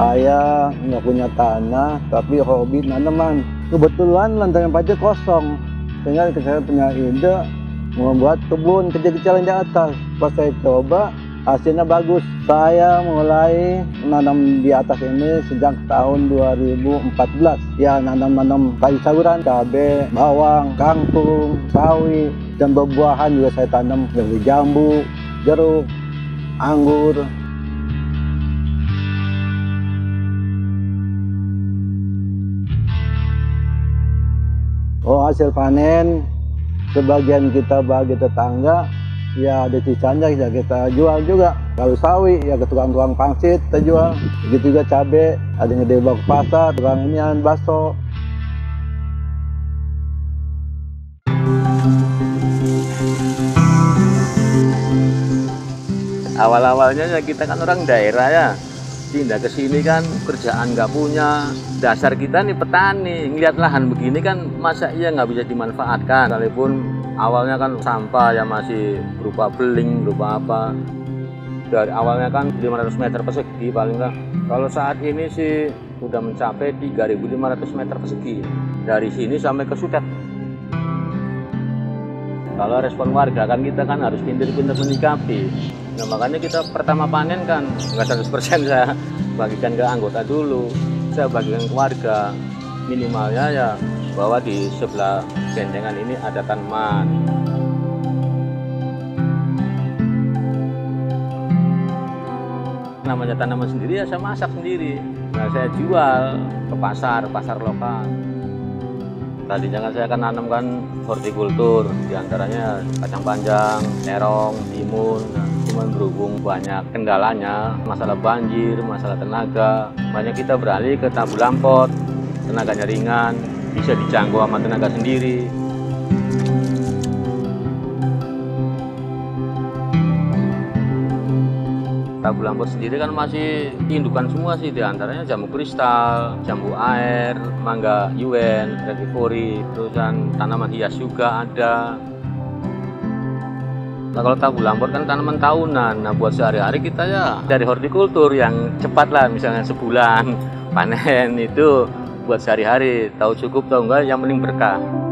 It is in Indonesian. Saya nggak punya tanah, tapi hobi tanaman. Kebetulan lantaran pajak kosong, sehingga saya punya ide membuat kebun kecil-kecilan di atas. Pas saya coba, hasilnya bagus. Saya mulai menanam di atas ini sejak tahun 2014. Ya, nanam-nanam kayu sayuran, cabai, bawang, kangkung, sawi, dan buah-buahan juga saya tanam. Dari jambu, jeruk, anggur. Oh, hasil panen sebagian kita bagi tetangga, ya ada sisanya ya kita jual juga. Kalau sawi ya ke tukang-tukang pangsit kita jual. Begitu juga cabai, ada yang dibawa ke pasar, tukang inian baso. Awal-awalnya ya kita kan orang daerah ya. Pindah ke sini kan kerjaan nggak punya. Dasar kita nih petani, ngeliat lahan begini kan masa iya nggak bisa dimanfaatkan. Walaupun awalnya kan sampah ya masih berupa beling, berupa apa. Dari awalnya kan 500 meter persegi paling nggak. Kalau saat ini sih udah mencapai 3.500 meter persegi. Dari sini sampai ke Sudet. Kalau respon warga kan kita kan harus pintar-pintar menyikapi. Nah, makanya kita pertama panen kan nggak 100% saya bagikan ke anggota dulu. Saya bagikan ke warga. Minimalnya ya bahwa di sebelah gendengan ini ada tanaman. Namanya tanaman sendiri ya saya masak sendiri. Nah, saya jual ke pasar lokal. Tadinya kan saya akan nanamkan hortikultur, diantaranya kacang panjang, terong, timun. Cuman berhubung banyak kendalanya, masalah banjir, masalah tenaga. Banyak kita beralih ke tabu lampot, tenaganya ringan, bisa dijangkau sama tenaga sendiri. Tabu lampot sendiri kan masih indukan semua sih, diantaranya jambu kristal, jambu air, mangga yuen, regifori, terusan tanaman hias juga ada. Nah, kalau tabu lampot kan tanaman tahunan. Nah, buat sehari-hari kita ya dari hortikultur yang cepat lah, misalnya sebulan panen itu buat sehari-hari, tahu cukup tahu enggak yang penting berkah.